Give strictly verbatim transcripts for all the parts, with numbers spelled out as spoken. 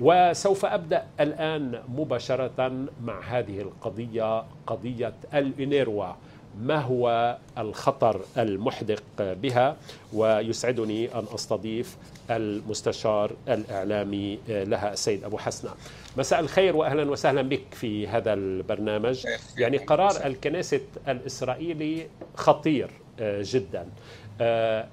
وسوف أبدأ الآن مباشرة مع هذه القضية، قضية الأونروا، ما هو الخطر المحدق بها؟ ويسعدني أن أستضيف المستشار الإعلامي لها السيد أبو حسنة. مساء الخير وأهلا وسهلا بك في هذا البرنامج. يعني قرار الكنيست الإسرائيلي خطير جدا،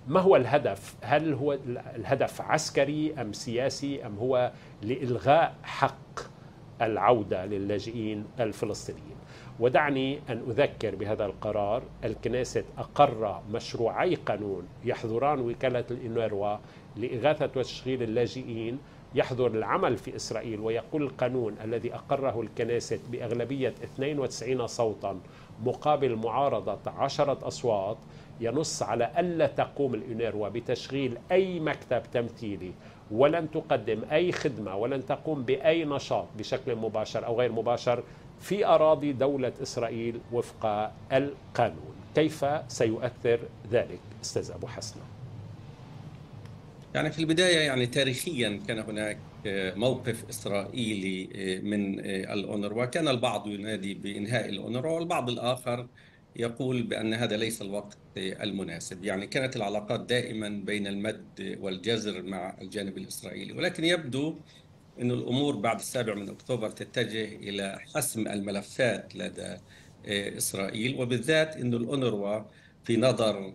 ما هو الهدف؟ هل هو الهدف عسكري أم سياسي أم هو لإلغاء حق العودة للاجئين الفلسطينيين؟ ودعني أن أذكر بهذا القرار، الكنيست أقر مشروعي قانون يحظران وكالة الأونروا لإغاثة وتشغيل اللاجئين يحظر العمل في إسرائيل، ويقول القانون الذي أقره الكنيست بأغلبية اثنين وتسعين صوتا مقابل معارضة عشرة أصوات ينص على ألا تقوم الأونروا بتشغيل أي مكتب تمثيلي، ولن تقدم أي خدمة، ولن تقوم بأي نشاط بشكل مباشر أو غير مباشر في أراضي دولة إسرائيل وفق القانون. كيف سيؤثر ذلك أستاذ أبو حسنة؟ يعني في البداية يعني تاريخيا كان هناك موقف إسرائيلي من الأونروا، كان البعض ينادي بإنهاء الأونروا والبعض الآخر يقول بأن هذا ليس الوقت المناسب. يعني كانت العلاقات دائما بين المد والجزر مع الجانب الإسرائيلي، ولكن يبدو أن الأمور بعد السابع من أكتوبر تتجه إلى حسم الملفات لدى إسرائيل، وبالذات أن الأونروا في نظر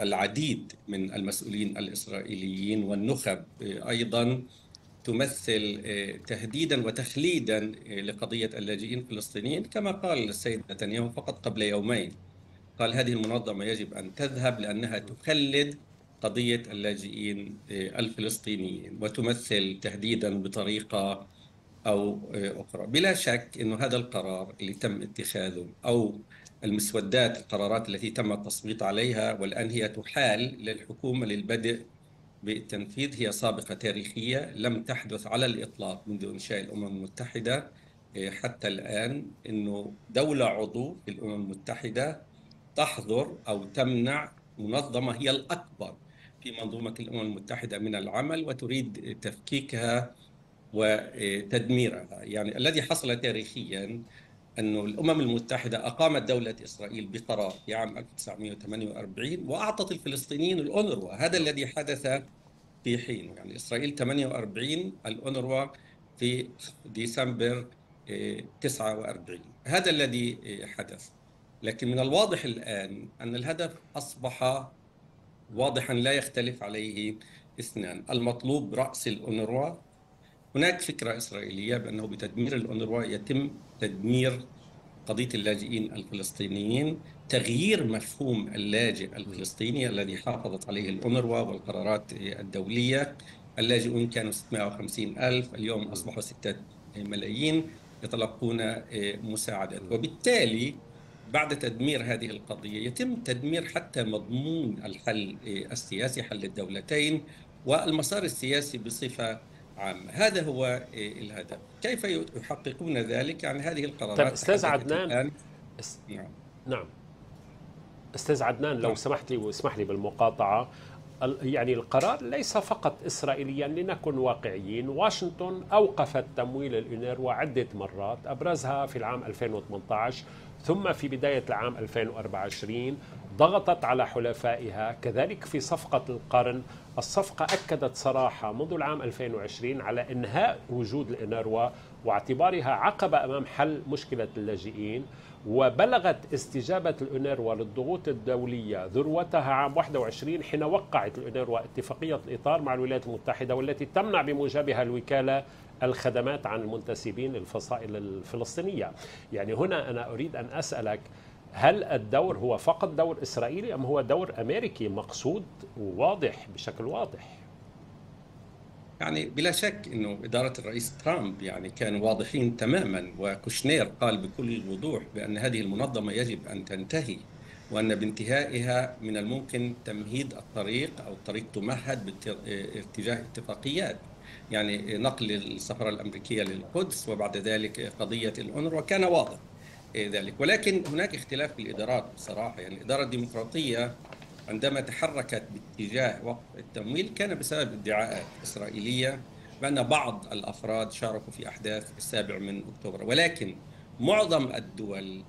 العديد من المسؤولين الإسرائيليين والنخب أيضا تمثل تهديدا وتخليدا لقضية اللاجئين الفلسطينيين، كما قال السيد نتنياهو فقط قبل يومين، قال هذه المنظمة يجب أن تذهب لأنها تخلد قضية اللاجئين الفلسطينيين وتمثل تهديدا بطريقة أو أخرى. بلا شك أن هذا القرار اللي تم اتخاذه أو المسودات القرارات التي تم التصويت عليها والآن هي تحال للحكومة للبدء بالتنفيذ هي سابقة تاريخية لم تحدث على الإطلاق منذ إنشاء الأمم المتحدة حتى الآن، أنه دولة عضو في الأمم المتحدة تحظر أو تمنع منظمة هي الأكبر في منظومة الأمم المتحدة من العمل وتريد تفكيكها وتدميرها. يعني الذي حصل تاريخياً أن الأمم المتحدة أقامت دولة إسرائيل بقرار في عام ألف وتسعمئة وثمانية وأربعين وأعطت الفلسطينيين الأونروا، هذا الذي حدث في حينه. يعني إسرائيل ثمانية وأربعين، الأونروا في ديسمبر تسعة وأربعين، هذا الذي حدث. لكن من الواضح الآن أن الهدف أصبح واضحا لا يختلف عليه اثنان، المطلوب رأس الأونروا. هناك فكرة إسرائيلية بأنه بتدمير الأونروا يتم تدمير قضية اللاجئين الفلسطينيين، تغيير مفهوم اللاجئ الفلسطيني الذي حافظت عليه الأونروا والقرارات الدولية. اللاجئون كانوا ستمئة وخمسين ألف، اليوم أصبحوا ستة ملايين يتلقون مساعدات، وبالتالي بعد تدمير هذه القضية يتم تدمير حتى مضمون الحل السياسي، حل الدولتين والمسار السياسي بصفة عام. هذا هو الهدف. كيف يحققون ذلك؟ يعني هذه القرارات. طيب استاذ عدنان، است... نعم. نعم استاذ عدنان لو نعم. سمحت لي واسمح لي بالمقاطعة. يعني القرار ليس فقط إسرائيليا، لنكن واقعيين، واشنطن أوقفت تمويل الأونروا عدة مرات، أبرزها في العام ألفين وثمانية عشر ثم في بداية العام ألفين وأربعة وعشرين، ضغطت على حلفائها. كذلك في صفقة القرن، الصفقة أكدت صراحة منذ العام ألفين وعشرين على إنهاء وجود الأونروا واعتبارها عقبة أمام حل مشكلة اللاجئين، وبلغت استجابة الأونروا للضغوط الدولية ذروتها عام واحد وعشرين حين وقعت الأونروا اتفاقية الإطار مع الولايات المتحدة، والتي تمنع بموجبها الوكالة الخدمات عن المنتسبين للفصائل الفلسطينية. يعني هنا أنا أريد أن أسألك، هل الدور هو فقط دور إسرائيلي أم هو دور أمريكي مقصود وواضح بشكل واضح؟ يعني بلا شك أنه إدارة الرئيس ترامب يعني كان واضحين تماما، وكوشنير قال بكل وضوح بأن هذه المنظمة يجب أن تنتهي، وأن بانتهائها من الممكن تمهيد الطريق أو الطريق تمهد باتجاه اتفاقيات، يعني نقل السفارة الأمريكية للقدس وبعد ذلك قضية الأونروا، كان واضح ذلك. ولكن هناك اختلاف في الإدارات بصراحة. يعني الإدارة الديمقراطية عندما تحركت باتجاه وقف التمويل كان بسبب ادعاءات إسرائيلية بأن بعض الأفراد شاركوا في أحداث السابع من أكتوبر، ولكن معظم الدول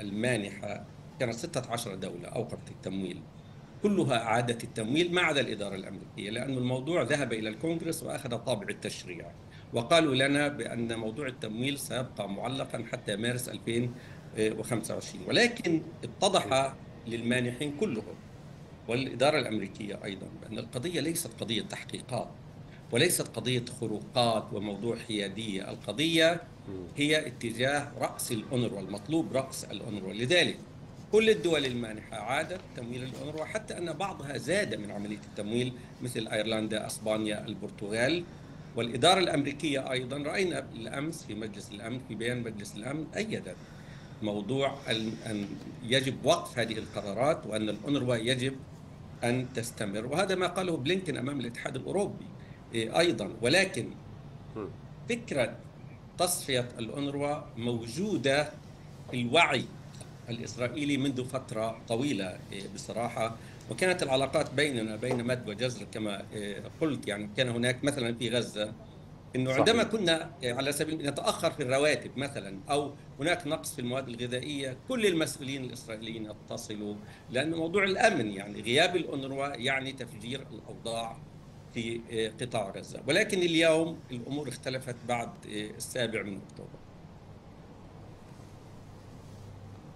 المانحة كانت ستة عشر دولة أوقفت التمويل، كلها أعادت التمويل ما عدا الإدارة الأمريكية، لأن الموضوع ذهب إلى الكونغرس وأخذ طابع التشريع، وقالوا لنا بأن موضوع التمويل سيبقى معلقا حتى مارس ألفين وخمسة وعشرين، ولكن اتضح للمانحين كلهم والإدارة الأمريكية أيضا بأن القضية ليست قضية تحقيقات وليست قضية خروقات وموضوع حيادية، القضية هي اتجاه رأس الأونروا، المطلوب رأس الأونروا. لذلك كل الدول المانحة عادت تمويل الأونروا، حتى أن بعضها زاد من عملية التمويل مثل أيرلندا، أسبانيا، البرتغال. والإدارة الأمريكية أيضا رأينا الأمس في مجلس الأمن، في بيان مجلس الأمن أيدت موضوع أن يجب وقف هذه القرارات وأن الأونروا يجب أن تستمر، وهذا ما قاله بلينكن أمام الاتحاد الأوروبي أيضا. ولكن فكرة تصفية الأونروا موجودة في الوعي الإسرائيلي منذ فترة طويلة بصراحة، وكانت العلاقات بيننا بين مد وجزر كما قلت، يعني كان هناك مثلا في غزة انه عندما كنا على سبيل نتاخر في الرواتب مثلا او هناك نقص في المواد الغذائيه، كل المسؤولين الاسرائيليين اتصلوا، لان موضوع الامن يعني غياب الأونروا يعني تفجير الاوضاع في قطاع غزه. ولكن اليوم الامور اختلفت بعد السابع من اكتوبر.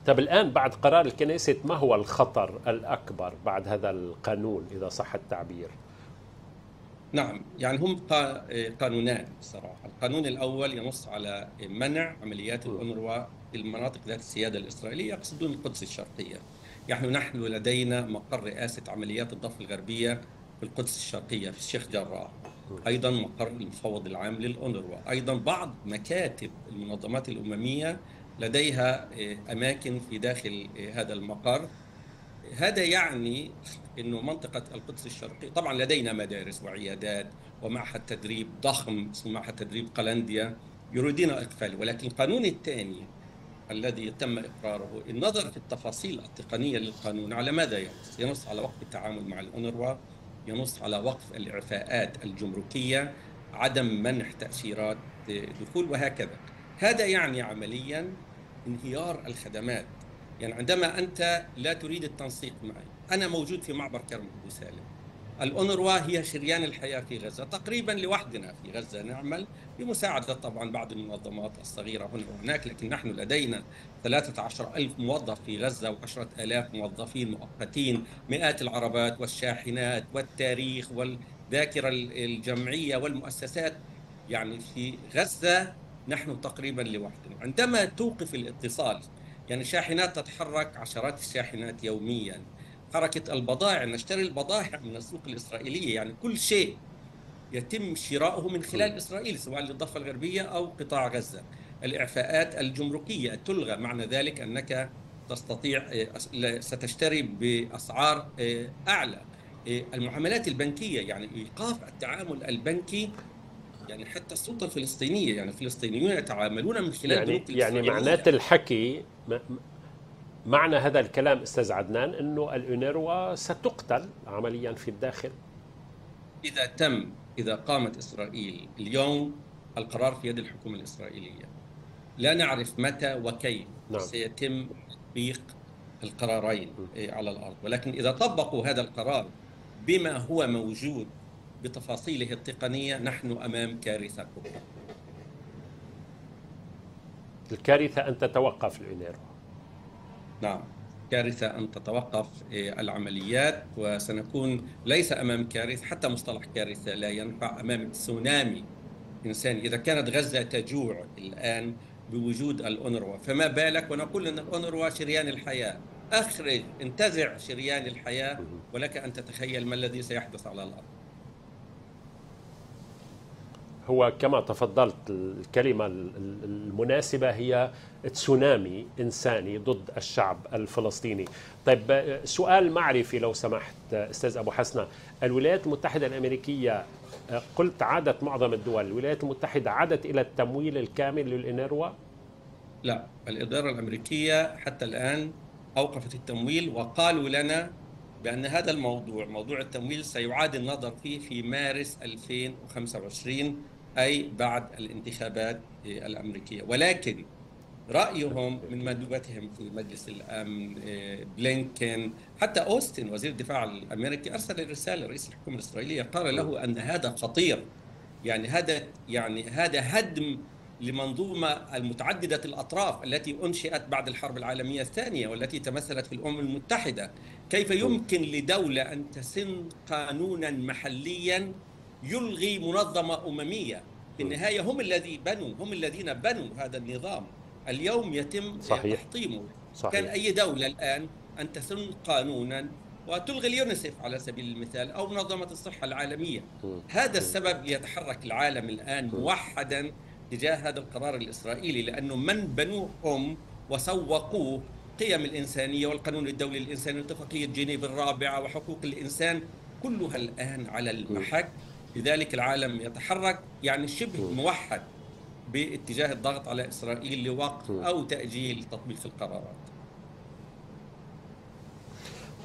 طب الان بعد قرار الكنيست ما هو الخطر الاكبر بعد هذا القانون اذا صح التعبير؟ نعم، يعني هم قانونان بصراحة. القانون الأول ينص على منع عمليات الأونروا في المناطق ذات السيادة الإسرائيلية، يقصدون القدس الشرقية. يعني نحن لدينا مقر رئاسة عمليات الضفة الغربية في القدس الشرقية في الشيخ جراح، أيضا مقر المفوض العام للأونروا، أيضا بعض مكاتب المنظمات الأممية لديها أماكن في داخل هذا المقر. هذا يعني انه منطقه القدس الشرقيه طبعا لدينا مدارس وعيادات ومعهد تدريب ضخم اسمه معهد تدريب قلنديا يريدون اقفاله، ولكن القانون الثاني الذي تم اقراره النظر في التفاصيل التقنيه للقانون على ماذا ينص؟ ينص على وقف التعامل مع الأونروا، ينص على وقف الاعفاءات الجمركيه، عدم منح تاشيرات دخول وهكذا. هذا يعني عمليا انهيار الخدمات. يعني عندما أنت لا تريد التنسيق معي، أنا موجود في معبر كرم أبو سالم، الأونروا هي شريان الحياة في غزة، تقريبا لوحدنا في غزة نعمل بمساعدة طبعا بعض المنظمات الصغيرة هنا وهناك، لكن نحن لدينا ثلاثة عشر ألف موظف في غزة وعشرة آلاف موظفين مؤقتين، مئات العربات والشاحنات والتاريخ والذاكرة الجمعية والمؤسسات، يعني في غزة نحن تقريبا لوحدنا. عندما توقف الاتصال، يعني شاحنات تتحرك، عشرات الشاحنات يوميا، حركة البضائع، نشتري البضائع من السوق الإسرائيلية، يعني كل شيء يتم شراؤه من خلال إسرائيل سواء للضفة الغربية أو قطاع غزة. الإعفاءات الجمركية تلغى، معنى ذلك أنك تستطيع ستشتري بأسعار أعلى. المعاملات البنكية، يعني إيقاف التعامل البنكي، يعني حتى السلطه الفلسطينيه، يعني الفلسطينيون يتعاملون من خلال يعني يعني معنات الحكي. معنى هذا الكلام استاذ عدنان انه الأونروا ستقتل عمليا في الداخل اذا تم اذا قامت اسرائيل. اليوم القرار في يد الحكومه الاسرائيليه، لا نعرف متى وكيف نعم. سيتم تطبيق القرارين م. على الارض، ولكن اذا طبقوا هذا القرار بما هو موجود بتفاصيله التقنية نحن أمام كارثة كبرى. الكارثة أن تتوقف الأونروا. نعم، كارثة أن تتوقف العمليات، وسنكون ليس أمام كارثة، حتى مصطلح كارثة لا ينفع، أمام تسونامي إنساني. إذا كانت غزة تجوع الآن بوجود الأونروا، فما بالك ونقول أن الأونروا شريان الحياة. أخرج، انتزع شريان الحياة، ولك أن تتخيل ما الذي سيحدث على الأرض. هو كما تفضلت الكلمة المناسبة هي تسونامي إنساني ضد الشعب الفلسطيني. طيب سؤال معرفي لو سمحت أستاذ أبو حسنة، الولايات المتحدة الأمريكية قلت عادت معظم الدول، الولايات المتحدة عادت إلى التمويل الكامل للأونروا؟ لا، الإدارة الأمريكية حتى الآن أوقفت التمويل، وقالوا لنا بأن هذا الموضوع موضوع التمويل سيعاد النظر فيه في مارس ألفين وخمسة وعشرين أي بعد الانتخابات الأمريكية. ولكن رأيهم من مندوبتهم في مجلس الأمن بلينكن حتى أوستين وزير الدفاع الأمريكي أرسل رسالة لرئيس الحكومة الإسرائيلية قال له أن هذا خطير، يعني هذا يعني هذا هدم لمنظومة المتعددة الأطراف التي أنشئت بعد الحرب العالمية الثانية والتي تمثلت في الأمم المتحدة. كيف يمكن لدولة أن تسن قانونا محليا يلغي منظمة أممية؟ في النهاية هم الذي بنوا هم الذين بنوا هذا النظام، اليوم يتم صحيح. تحطيمه صحيح. كان أي دولة الآن أن تسن قانونا وتلغي اليونسف على سبيل المثال أو منظمة الصحة العالمية. م. هذا السبب يتحرك العالم الآن م. موحدا تجاه هذا القرار الإسرائيلي، لأنه من بنوهم وسوقوه قيم الإنسانية والقانون الدولي الإنساني واتفاقية جنيف الرابعة وحقوق الإنسان كلها الآن على المحك. لذلك العالم يتحرك يعني شبه موحد باتجاه الضغط على إسرائيل لوقف أو تأجيل تطبيق القرارات.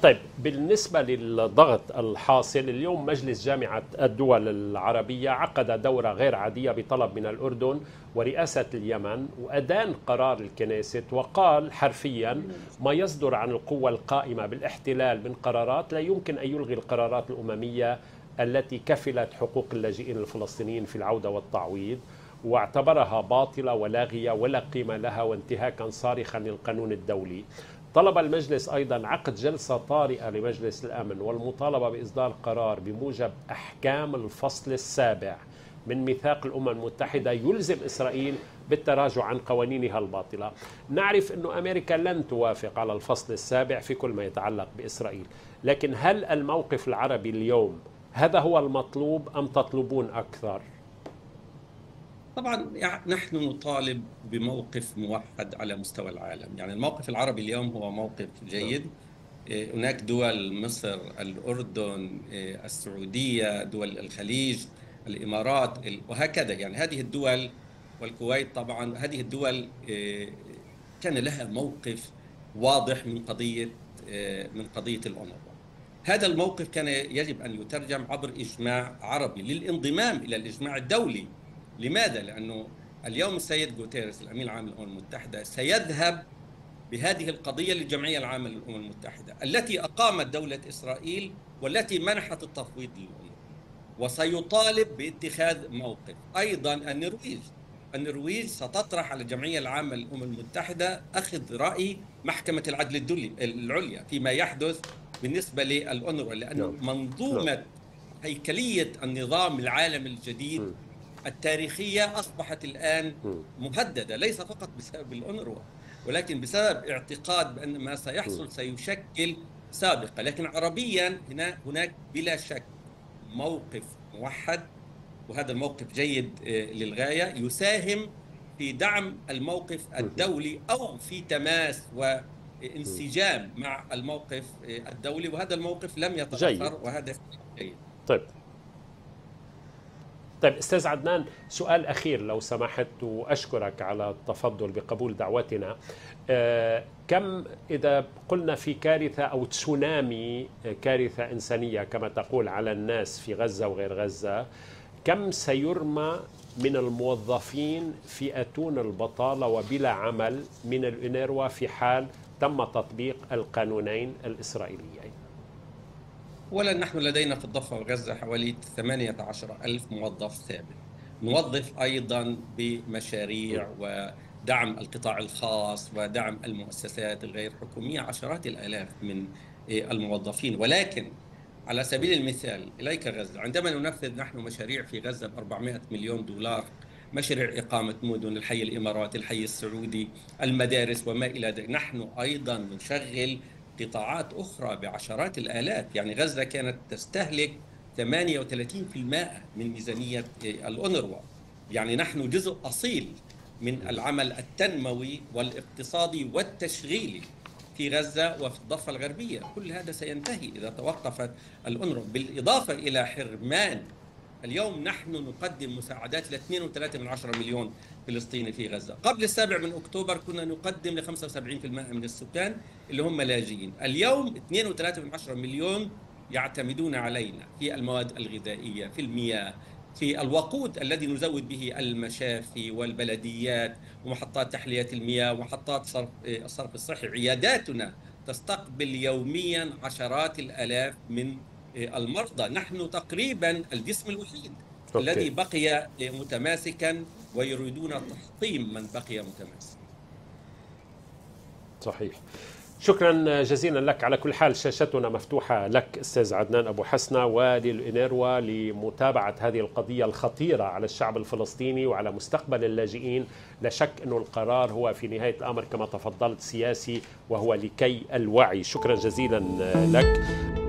طيب بالنسبة للضغط الحاصل اليوم، مجلس جامعة الدول العربية عقد دورة غير عادية بطلب من الأردن ورئاسة اليمن وأدان قرار الكنيست وقال حرفيا ما يصدر عن القوى القائمة بالاحتلال من قرارات لا يمكن أن يلغي القرارات الأممية التي كفلت حقوق اللاجئين الفلسطينيين في العودة والتعويض، واعتبرها باطلة ولاغية ولا قيمة لها وانتهاكا صارخا للقانون الدولي. طلب المجلس أيضا عقد جلسة طارئة لمجلس الأمن والمطالبة بإصدار قرار بموجب أحكام الفصل السابع من ميثاق الأمم المتحدة يلزم إسرائيل بالتراجع عن قوانينها الباطلة. نعرف أن أمريكا لن توافق على الفصل السابع في كل ما يتعلق بإسرائيل، لكن هل الموقف العربي اليوم هذا هو المطلوب أم تطلبون أكثر؟ طبعا نحن نطالب بموقف موحد على مستوى العالم، يعني الموقف العربي اليوم هو موقف جيد. هناك دول مصر، الأردن، السعودية، دول الخليج، الإمارات وهكذا، يعني هذه الدول والكويت طبعا، هذه الدول كان لها موقف واضح من قضية من قضية الأونروا. هذا الموقف كان يجب أن يترجم عبر إجماع عربي للانضمام إلى الإجماع الدولي. لماذا؟ لأنه اليوم السيد غوتيريس الأمين العام للأمم المتحدة سيذهب بهذه القضية للجمعية العامة للأمم المتحدة التي أقامت دولة إسرائيل والتي منحت التفويض للأمم، وسيطالب باتخاذ موقف. أيضا النرويج النرويج ستطرح على الجمعية العامة للأمم المتحدة أخذ رأي محكمة العدل الدولي العليا فيما يحدث بالنسبة للأونروا، لأنه منظومة هيكلية النظام العالمي الجديد التاريخية أصبحت الآن مهددة، ليس فقط بسبب الأونروا ولكن بسبب اعتقاد بأن ما سيحصل سيشكل سابقة. لكن عربيا هنا هناك بلا شك موقف موحد، وهذا الموقف جيد للغاية، يساهم في دعم الموقف الدولي أو في تماس وانسجام مع الموقف الدولي، وهذا الموقف لم يتأخر وهذا جيد. طيب طيب أستاذ عدنان، سؤال أخير لو سمحت، وأشكرك على التفضل بقبول دعوتنا. كم إذا قلنا في كارثة أو تسونامي كارثة إنسانية كما تقول على الناس في غزة وغير غزة، كم سيرمى من الموظفين في أتون البطالة وبلا عمل من الأونروا في حال تم تطبيق القانونين الإسرائيليين؟ أولا نحن لدينا في الضفة وغزة حوالي ثمانية عشر ألف موظف ثابت، نوظف أيضا بمشاريع ودعم القطاع الخاص ودعم المؤسسات الغير حكومية عشرات الآلاف من الموظفين. ولكن على سبيل المثال إليك غزة، عندما ننفذ نحن مشاريع في غزة ب أربعمائة مليون دولار، مشاريع إقامة مدن، الحي الإماراتي، الحي السعودي، المدارس وما إلى ذلك، نحن أيضا نشغل قطاعات أخرى بعشرات الآلاف. يعني غزة كانت تستهلك ثمانية وثلاثين بالمئة من ميزانية الأونروا، يعني نحن جزء أصيل من العمل التنموي والاقتصادي والتشغيلي في غزة وفي الضفة الغربية. كل هذا سينتهي إذا توقفت الأونروا، بالإضافة إلى حرمان اليوم نحن نقدم مساعدات ل اثنين فاصلة ثلاثة مليون فلسطيني في غزة. قبل السابع من أكتوبر كنا نقدم ل خمسة وسبعين بالمئة من السكان اللي هم لاجئين. اليوم اثنين فاصلة ثلاثة مليون يعتمدون علينا في المواد الغذائية، في المياه، في الوقود الذي نزود به المشافي والبلديات ومحطات تحلية المياه ومحطات صرف الصرف الصحي. عياداتنا تستقبل يوميا عشرات الآلاف من المرضى. نحن تقريبا الجسم الوحيد أوكي. الذي بقي متماسكا، ويريدون تحطيم من بقي متماسك. صحيح. شكرا جزيلا لك. على كل حال شاشتنا مفتوحة لك أستاذ عدنان أبو حسنة وللأونروا لمتابعة هذه القضية الخطيرة على الشعب الفلسطيني وعلى مستقبل اللاجئين. لا شك أنه القرار هو في نهاية الأمر كما تفضلت سياسي، وهو لكي الوعي. شكرا جزيلا لك.